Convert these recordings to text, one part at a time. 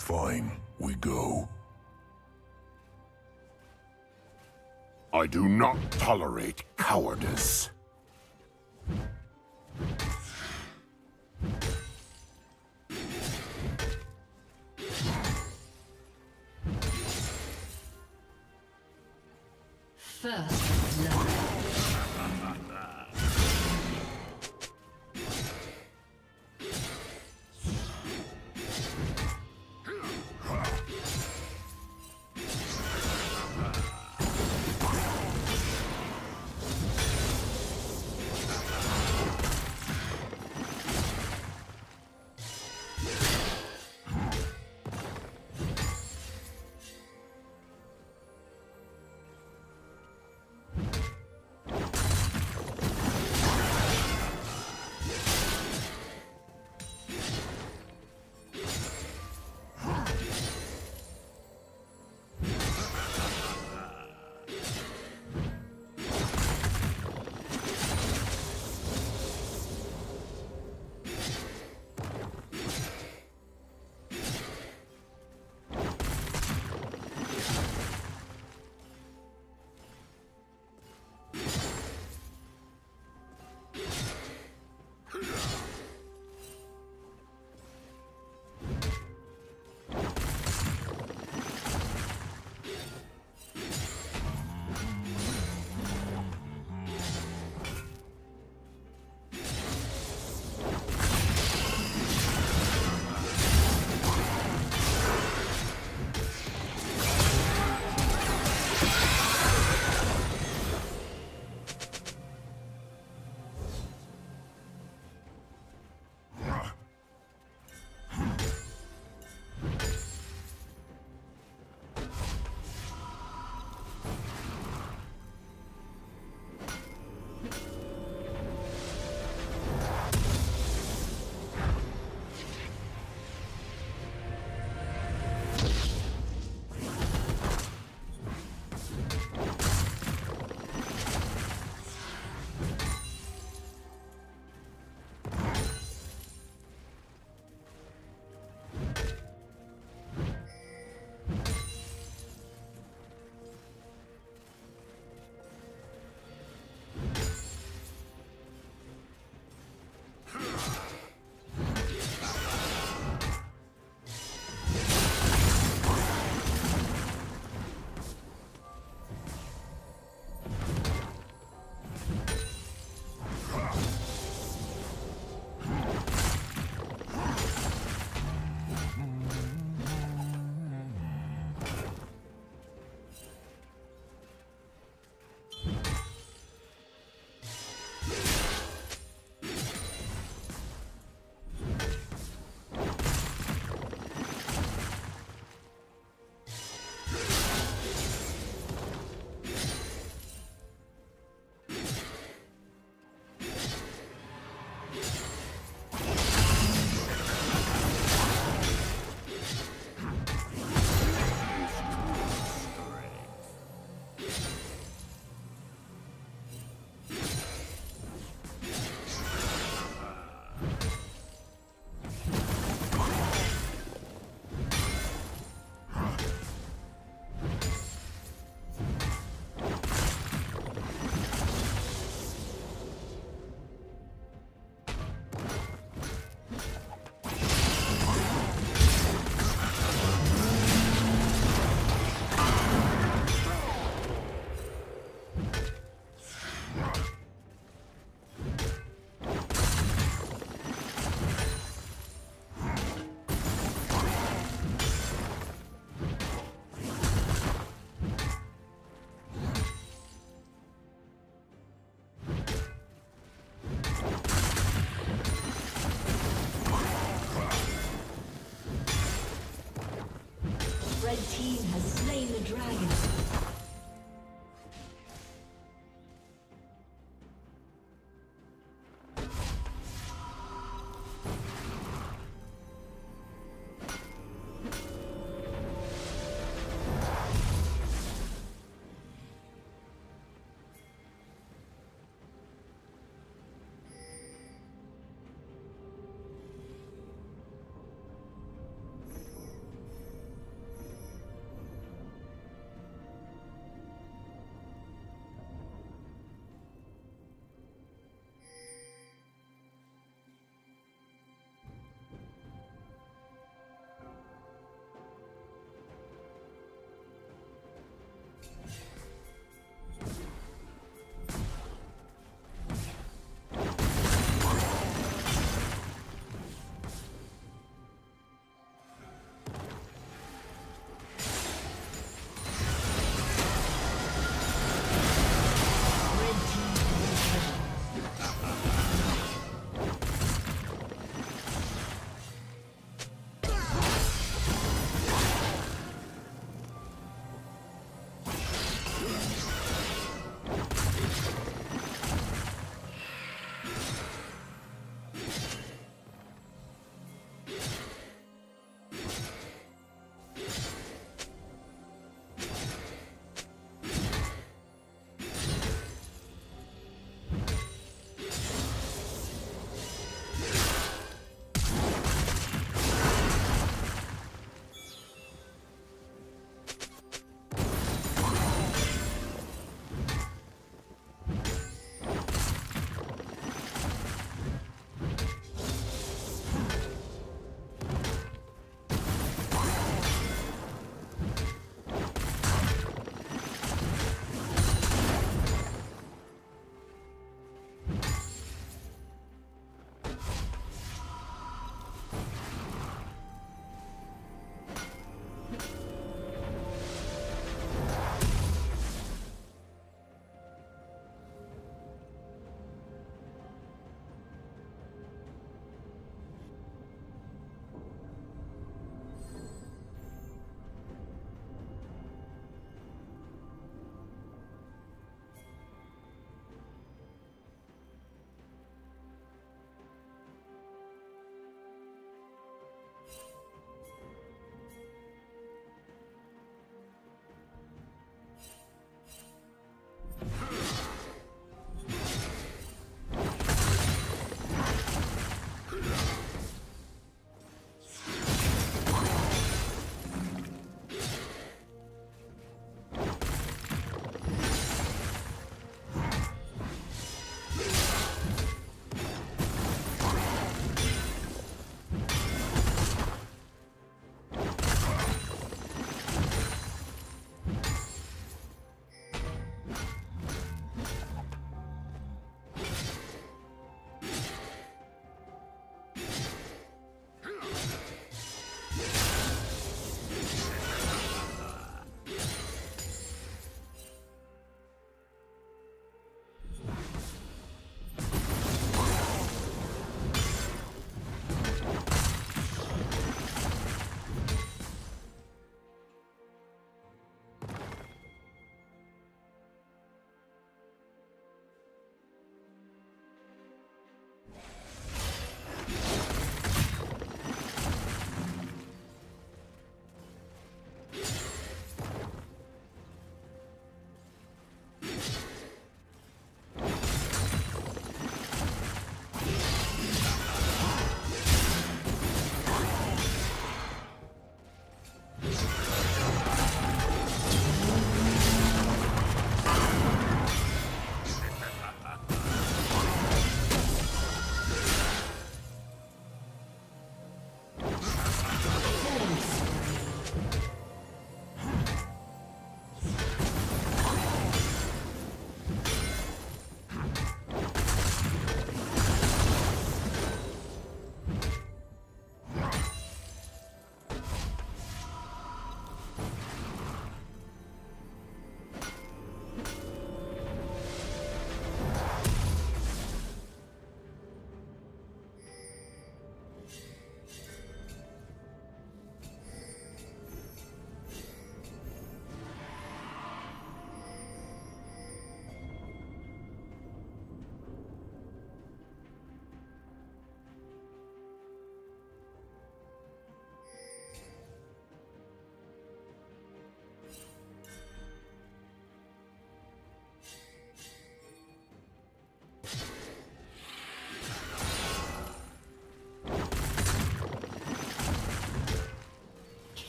Fine, we go. I do not tolerate cowardice. First love.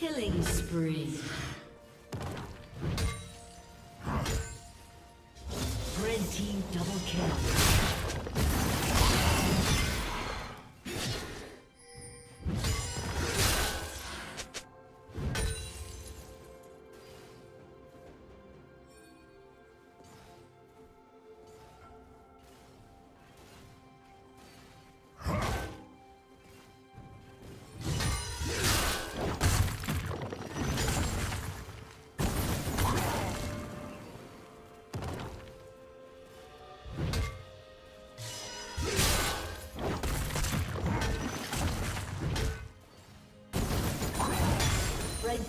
Killing spree. Red team double kill. Red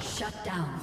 Shut down.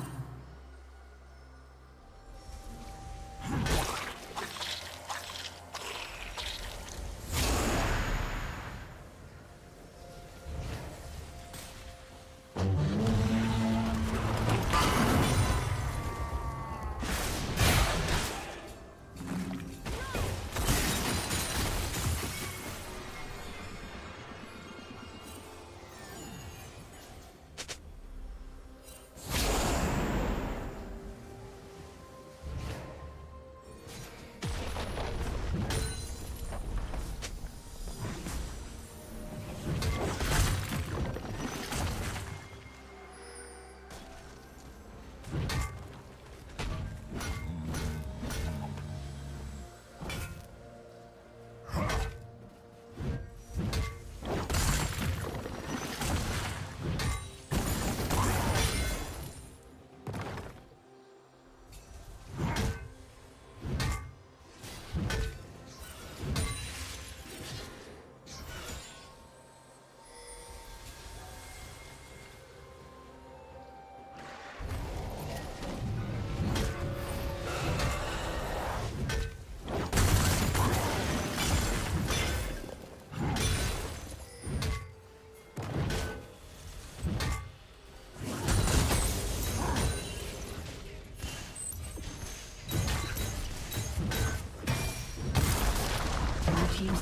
Team's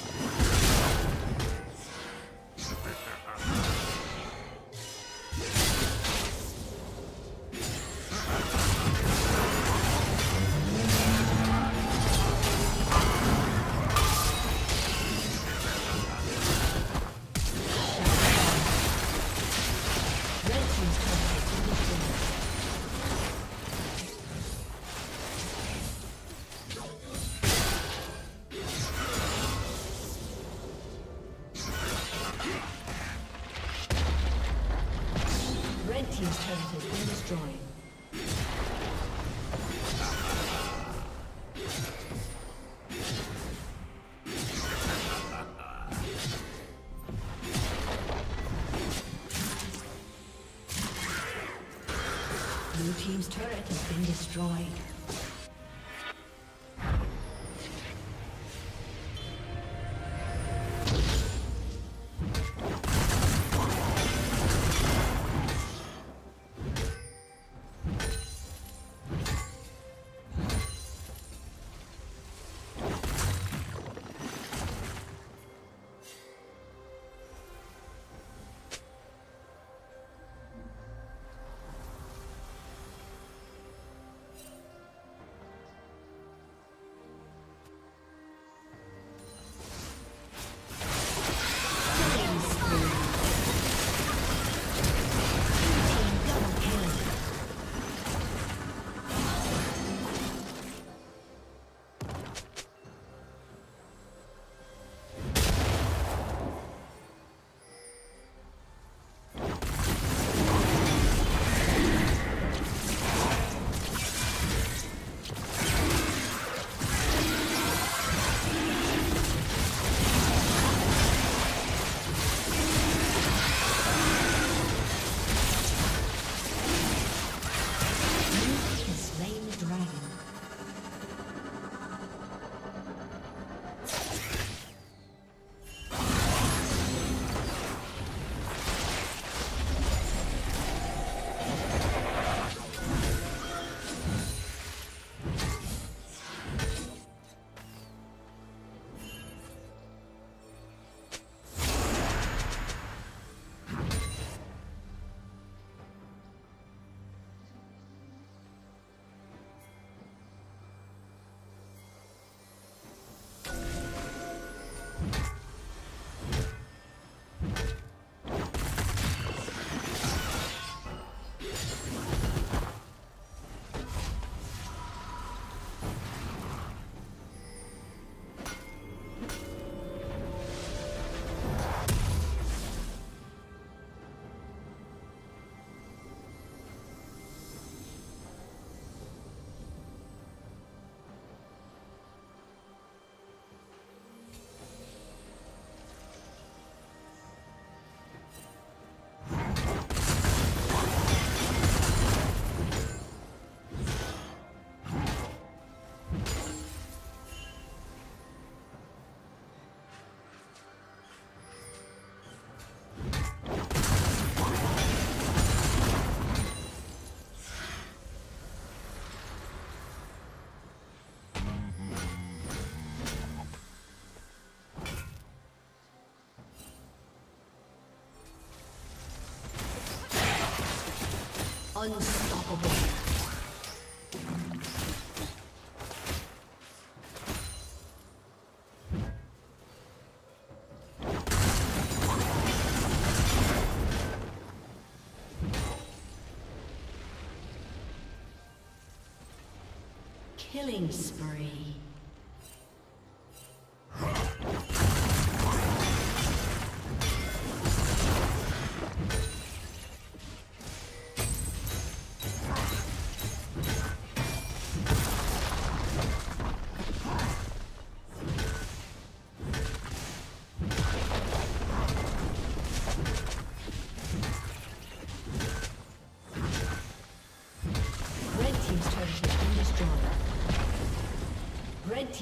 Team's turret has been destroyed. Blue team's turret has been destroyed. Unstoppable. Killing spree. Red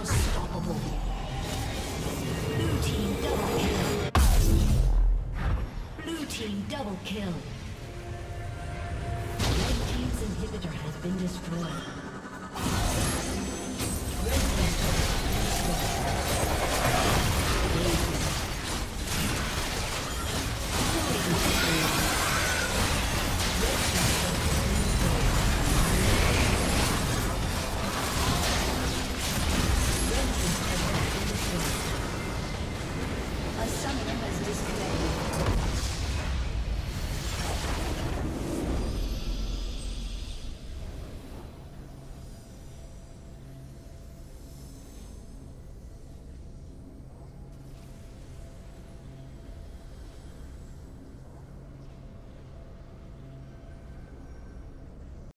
Unstoppable. Blue team double kill. Blue team double kill. Red team's inhibitor has been destroyed.